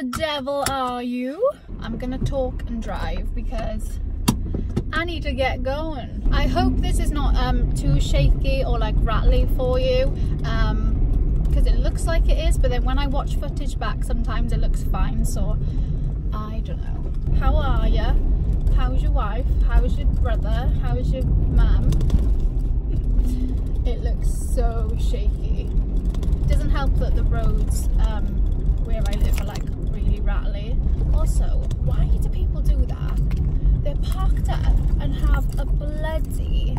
the devil are you? I'm gonna talk and drive because I need to get going. I hope this is not too shaky or like rattly for you, because it looks like it is, but then when I watch footage back sometimes it looks fine, so I don't know. How are you? How's your wife? How's your brother? How's your mum? It looks so shaky. It doesn't help that the roads where I live are like really rattly. Also, why do people do that? They're parked up and have a bloody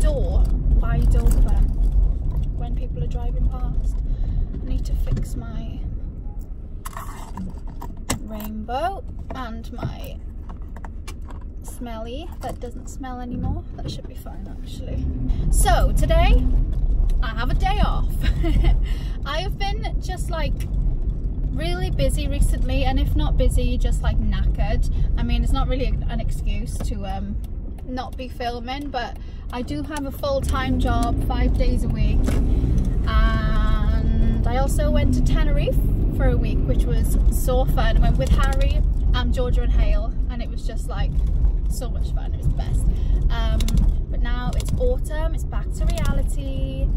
door wide open when people are driving past. I need to fix my rainbow and my smelly that doesn't smell anymore. That should be fine actually. So today I have a day off. I have been just like really busy recently, and if not busy, just like knackered. I mean, it's not really an excuse to not be filming, but I do have a full-time job 5 days a week, and I also went to Tenerife for a week, which was so fun. I went with Harry, Georgia and Hale, and it was just like so much fun. It was the best. But now it's autumn, it's back to reality.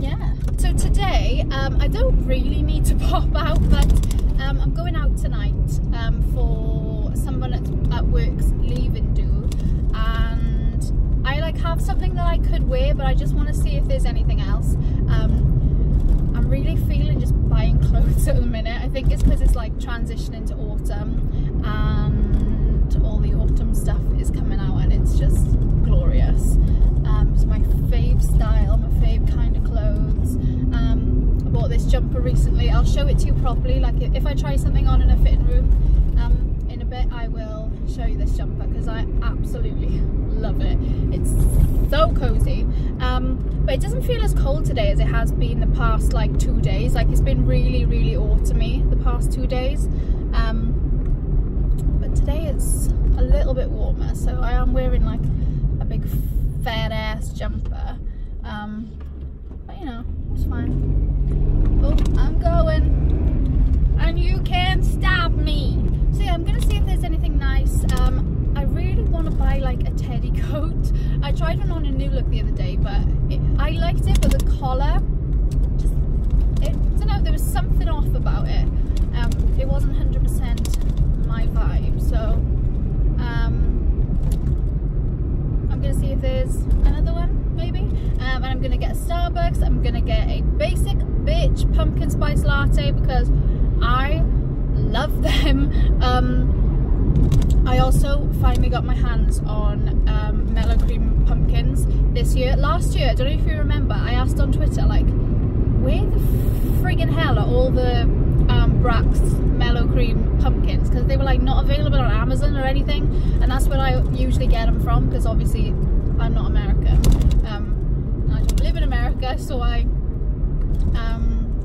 Yeah, so today I don't really need to pop out, but I'm going out tonight for someone at work's leaving do, and I like have something that I could wear, but I just want to see if there's anything else. I'm really feeling just buying clothes at the minute. I think it's because it's like transitioning to autumn and all the autumn stuff is coming out and it's just glorious. It's my fave style, my fave kind of clothes. I bought this jumper recently. I'll show it to you properly, like if I try something on in a fitting room in a bit, I will show you this jumper because I absolutely love it. It's so cozy, but it doesn't feel as cold today as it has been the past like 2 days. Like it's been really really autumny the past 2 days, but today it's a little bit warmer, so I am wearing like a big fat ass jumper, but you know, it's fine. Oh, I'm going and you can't stop me. So yeah, I'm gonna see if there's anything nice. I really want to buy like a teddy coat. I tried one on a new look the other day, but I liked it, but the collar, just, I don't know, there was something off about it. It wasn't 100% my vibe, so I'm going to see if there's another one, maybe. And I'm going to get a Starbucks. I'm going to get a basic bitch pumpkin spice latte because I love them. I also finally got my hands on mellow cream pumpkins this year. Last year, I don't know if you remember, I asked on Twitter, like, where the friggin' hell are all the Brax mellow cream pumpkins? Because they were like not available on Amazon or anything, and that's where I usually get them from because obviously I'm not American. And I don't live in America, so I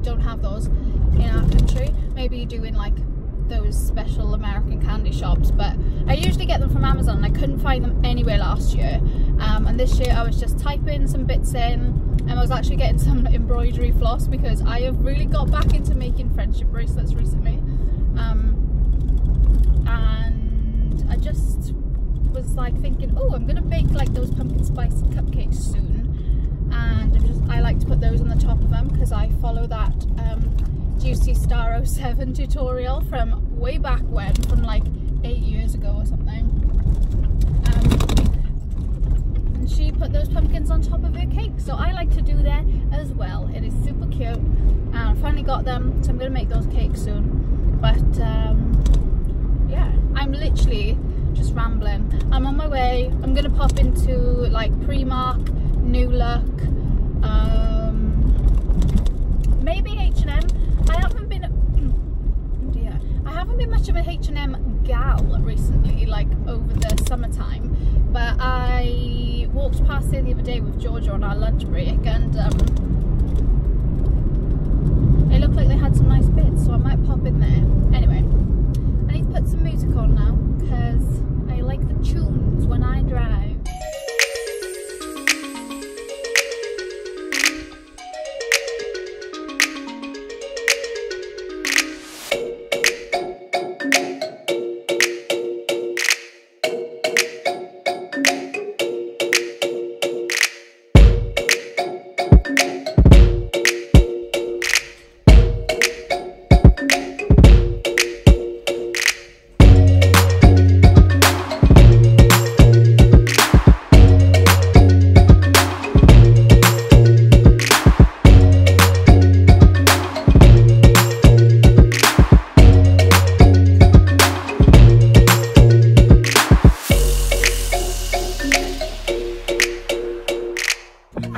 don't have those in our country. Maybe you do in like those special American candy shops, but I usually get them from Amazon. I couldn't find them anywhere last year, and this year I was just typing some bits in, and I was actually getting some embroidery floss because I have really got back into making friendship bracelets recently, and I just was like thinking, oh, I'm gonna bake like those pumpkin spice cupcakes soon, and I like to put those on the top of them because I follow that Juicy Star 07 tutorial from way back when, from like 8 years ago or something, and she put those pumpkins on top of her cake, so I like to do that as well. It is super cute, and I finally got them, so I'm gonna make those cakes soon. But yeah, I'm literally just rambling. I'm on my way. I'm gonna pop into like Primark, New Look, maybe H&M. I haven't been much of a H&M gal recently, like over the summertime, but I walked past there the other day with Georgia on our lunch break, and they looked like they had some nice bits, so I might pop in there. Anyway, I need to put some music on now because I like the tunes when I drive.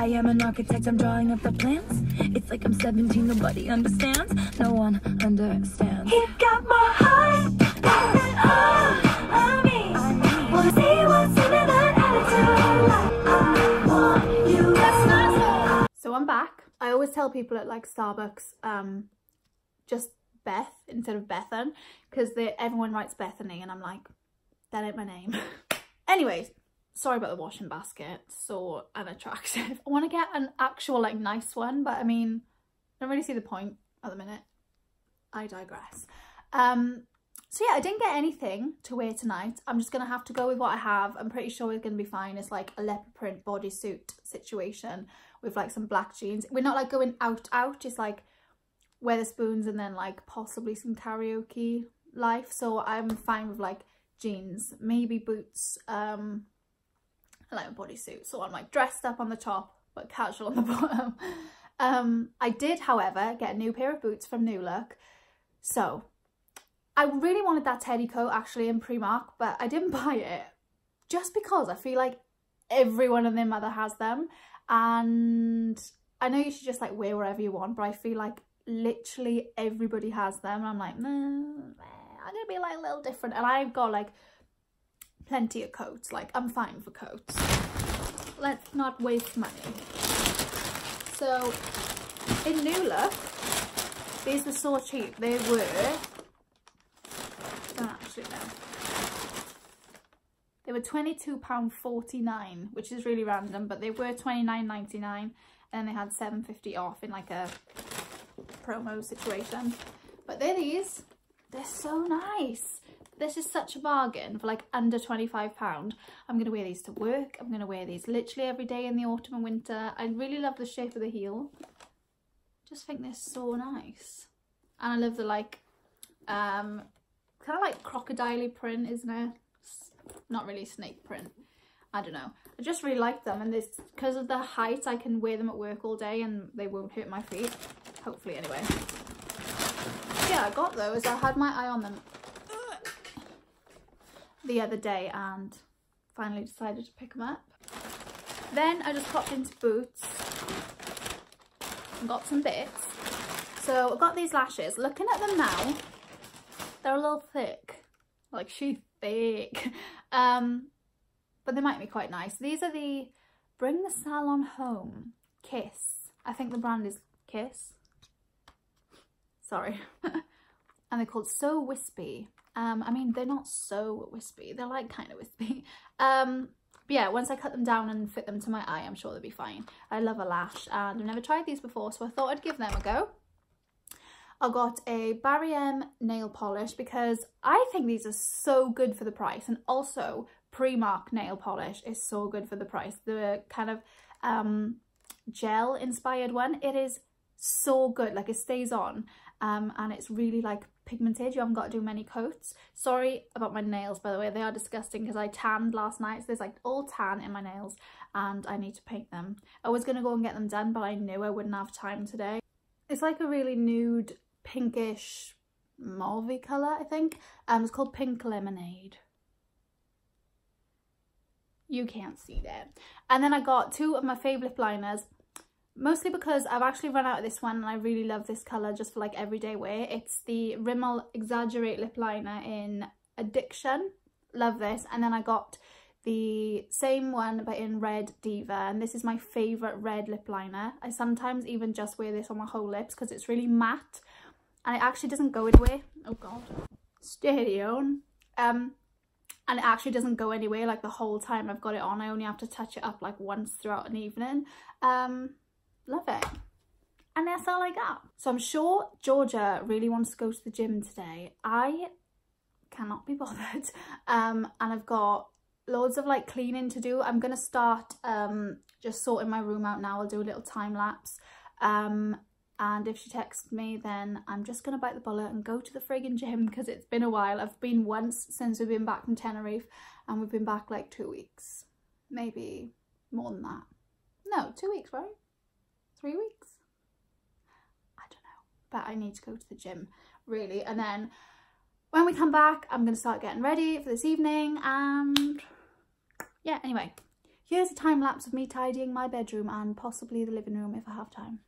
I am an architect, I'm drawing up the plans. It's like I'm 17, nobody understands. No one understands. He got my heart, and then all of me. Wanna see what's in that attitude? I want you. That's not so. So I'm back. I always tell people at like Starbucks, just Beth instead of Bethan, because everyone writes Bethany, and I'm like, that ain't my name. Anyways, sorry about the washing basket, so unattractive. I want to get an actual like nice one, but I mean, I don't really see the point at the minute. I digress. So yeah, I didn't get anything to wear tonight. I'm just gonna have to go with what I have. I'm pretty sure it's gonna be fine. It's like a leopard print bodysuit situation with like some black jeans. We're not like going out, it's like Weatherspoons and then like possibly some karaoke life, so I'm fine with like jeans, maybe boots, I like a bodysuit, so I'm like dressed up on the top but casual on the bottom. I did however get a new pair of boots from New Look. So I really wanted that teddy coat actually in Primark, but I didn't buy it just because I feel like everyone and their mother has them, and I know you should just like wear wherever you want, but I feel like literally everybody has them and I'm like, I'm gonna be like a little different. And I've got like plenty of coats, like I'm fine for coats, let's not waste money. So in New Look, these were so cheap. They were, they were £22.49, which is really random, but they were £29.99, and they had £7.50 off in like a promo situation. But they're these, they're so nice. This is such a bargain for like under £25. I'm gonna wear these to work. I'm gonna wear these literally every day in the autumn and winter. I really love the shape of the heel. Just think they're so nice. And I love the like kind of like crocodile print, isn't it? It's not really snake print, I don't know. I just really like them, and this, because of the height, I can wear them at work all day and they won't hurt my feet, hopefully anyway. Yeah, I got those. I had my eye on them the other day and finally decided to pick them up. Then I just popped into Boots and got some bits. So I got these lashes. Looking at them now, they're a little thick, like she's thick, but they might be quite nice. These are the Bring the Salon Home Kiss, I think the brand is Kiss, sorry. And they're called So Wispy. I mean, they're not so wispy, they're like kind of wispy. But yeah, once I cut them down and fit them to my eye, I'm sure they'll be fine. I love a lash and I've never tried these before, so I thought I'd give them a go. I got a Barry M nail polish because I think these are so good for the price, and also Primark nail polish is so good for the price. The kind of gel inspired one, it is so good, like it stays on, and it's really like pigmented. You haven't got to do many coats. Sorry about my nails, by the way, they are disgusting because I tanned last night, so there's like all tan in my nails and I need to paint them. I was going to go and get them done, but I knew I wouldn't have time today. It's like a really nude pinkish mauvey colour, I think. It's called Pink Lemonade. You can't see that. And then I got two of my favourite lip liners, mostly because I've actually run out of this one and I really love this colour just for like everyday wear. It's the Rimmel Exaggerate Lip Liner in Addiction. Love this. And then I got the same one but in Red Diva, and this is my favourite red lip liner. I sometimes even just wear this on my whole lips because it's really matte and it actually doesn't go anywhere. Oh god, steady on. And it actually doesn't go anywhere, like the whole time I've got it on I only have to touch it up like once throughout an evening. Love it. And that's all I got. So I'm sure Georgia really wants to go to the gym today. I cannot be bothered. And I've got loads of like cleaning to do. I'm gonna start just sorting my room out now. I'll do a little time lapse, and if she texts me then I'm just gonna bite the bullet and go to the friggin' gym because it's been a while. I've been once since we've been back from Tenerife, and we've been back like 2 weeks, maybe more than that. No, 2 weeks, right? 3 weeks, I don't know, but I need to go to the gym really. And then when we come back, I'm going to start getting ready for this evening. And yeah, anyway, Here's a time lapse of me tidying my bedroom and possibly the living room if I have time.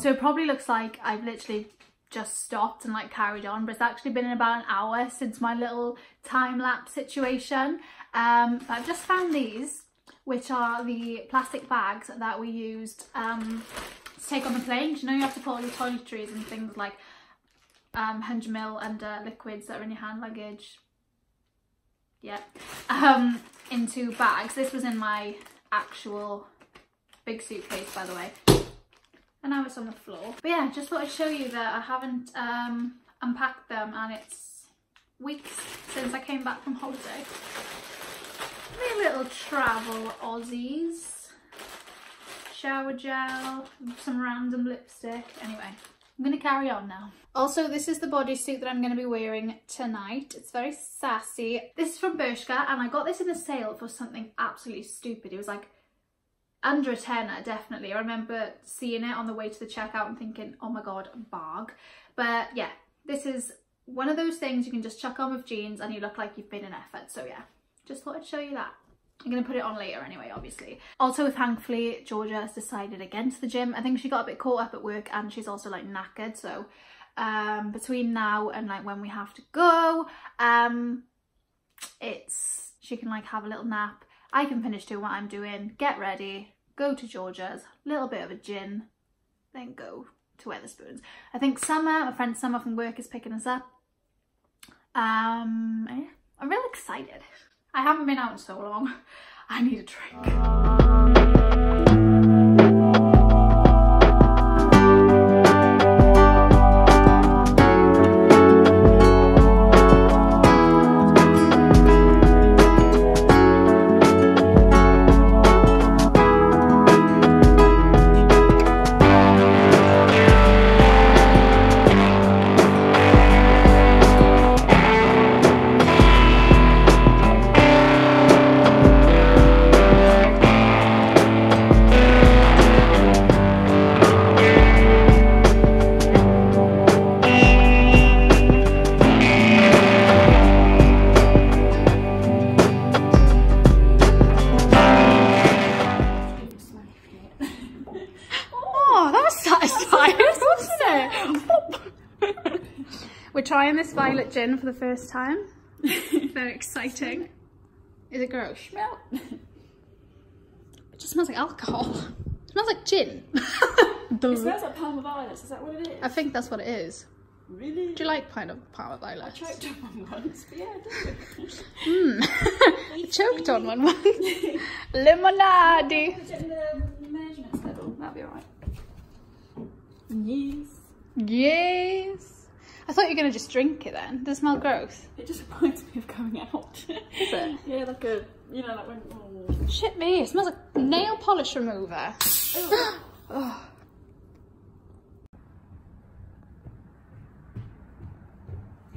So it probably looks like I've literally just stopped and like carried on, but it's actually been about an hour since my little time lapse situation. I've just found these, which are the plastic bags that we used to take on the plane. Do you know you have to put all your toiletries and things like 100ml and liquids that are in your hand luggage, yeah, into bags. This was in my actual big suitcase, by the way. And now it's on the floor. But yeah, just thought I'd show you that I haven't unpacked them, and it's weeks since I came back from holiday. My little travel Aussies. Shower gel, some random lipstick. Anyway, I'm gonna carry on now. Also, this is the bodysuit that I'm gonna be wearing tonight. It's very sassy. This is from Bershka, and I got this in a sale for something absolutely stupid. It was like under a tenner, definitely. I remember seeing it on the way to the checkout and thinking, oh my god, barg. But yeah, this is one of those things you can just chuck on with jeans and you look like you've made an effort. So yeah, just thought I'd show you that. I'm gonna put it on later anyway, obviously. Also, thankfully, Georgia has decided against the gym. I think she got a bit caught up at work and she's also like knackered. So between now and like when we have to go, she can like have a little nap. I can finish doing what I'm doing, get ready, go to Georgia's, little bit of a gin, then go to Wetherspoons. I think Summer, my friend Summer from work, is picking us up. Yeah, I'm really excited. I haven't been out in so long. I need a drink. Trying this violet gin for the first time. Very exciting. Is it gross? Smell. It just smells like alcohol. It smells like gin. It smells like Parma violets. Is that what it is? I think that's what it is. Really? Do you like Parma violets? I choked on one once, but yeah, I did. I choked on one once. Lemonade. Put it in the measurement schedule. That'll be alright. Yes. Yes. I thought you were going to just drink it then. Does it smell gross? It just reminds me of going out. Is it? Yeah, like a, you know, like when... Oh. Shit me, it smells like nail polish remover. Oh.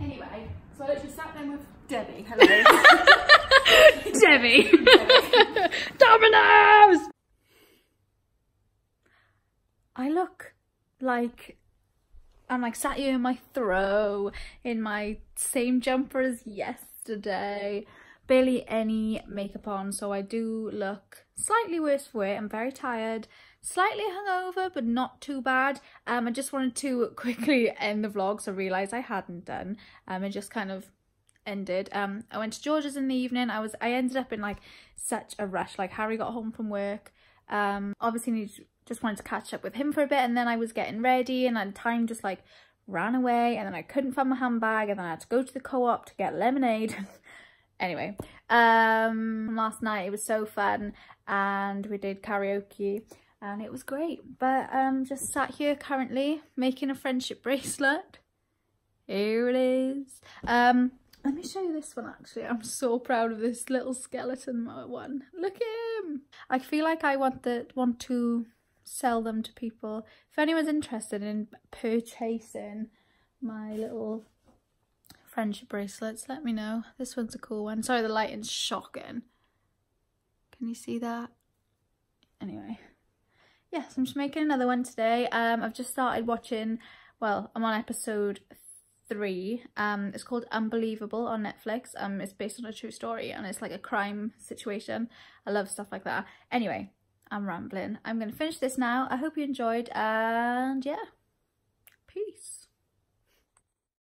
Anyway, so I literally sat down with Debbie. Hello. Debbie. Dominoes! I look like... I'm like sat here in my throw, in my same jumper as yesterday. Barely any makeup on, so I do look slightly worse for it. I'm very tired, slightly hungover, but not too bad. I just wanted to quickly end the vlog, so I realised I hadn't done. It just kind of ended. I went to Georgia's in the evening. I ended up in like such a rush. Like Harry got home from work. Obviously just wanted to catch up with him for a bit, and then I was getting ready and then time just like ran away, and then I couldn't find my handbag, and then I had to go to the co-op to get lemonade. Anyway, last night it was so fun, and we did karaoke and it was great, but just sat here currently making a friendship bracelet. Here it is. Let me show you this one actually. I'm so proud of this little skeleton one. Look at him. I feel like I want to sell them to people. If anyone's interested in purchasing my little friendship bracelets, let me know. This one's a cool one. Sorry, the lighting's shocking. Can you see that? Anyway. Yes, I'm just making another one today. I've just started watching, well, I'm on episode 3. It's called Unbelievable on Netflix. It's based on a true story and it's like a crime situation. I love stuff like that. Anyway, I'm rambling. I'm going to finish this now. I hope you enjoyed and yeah, peace.